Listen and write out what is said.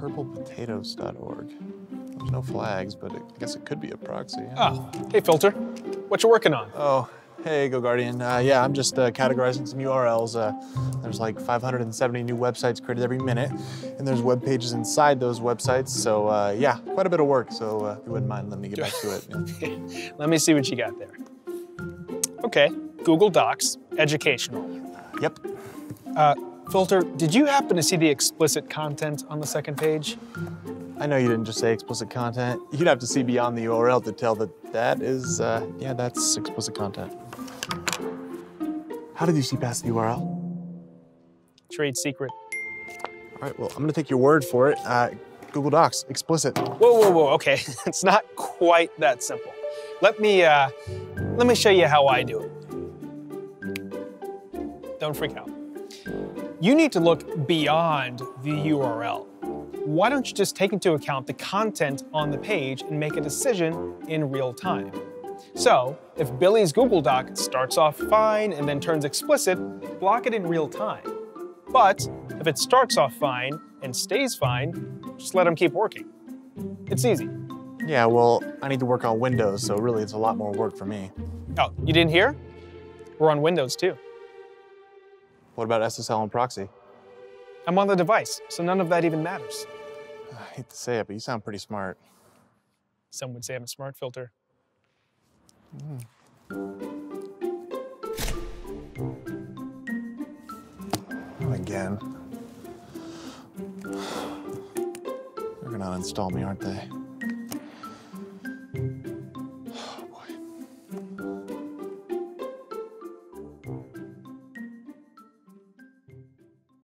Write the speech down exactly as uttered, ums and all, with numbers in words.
Purple Potatoes dot org. There's no flags, but it, I guess it could be a proxy. Oh, hey, Filter. What you working on? Oh, hey, GoGuardian. Uh, yeah, I'm just uh, categorizing some U R Ls. Uh, there's like five hundred seventy new websites created every minute, and there's web pages inside those websites. So uh, yeah, quite a bit of work. So uh, if you wouldn't mind, let me get back to it. Let me see what you got there. Okay, Google Docs, educational. Yep. Uh, Filter, did you happen to see the explicit content on the second page? I know you didn't just say explicit content. You'd have to see beyond the U R L to tell that that is, uh, yeah, that's explicit content. How did you see past the U R L? Trade secret. All right, well, I'm gonna take your word for it. Uh, Google Docs, explicit. Whoa, whoa, whoa, okay. It's not quite that simple. Let me, uh, let me show you how I do it. Don't freak out. You need to look beyond the U R L. Why don't you just take into account the content on the page and make a decision in real time? So, if Billy's Google Doc starts off fine and then turns explicit, block it in real time. But if it starts off fine and stays fine, just let him keep working. It's easy. Yeah, well, I need to work on Windows, so really it's a lot more work for me. Oh, you didn't hear? We're on Windows too. What about S S L and proxy? I'm on the device, so none of that even matters. I hate to say it, but you sound pretty smart. Some would say I'm a smart filter. Mm. Again. They're gonna uninstall me, aren't they?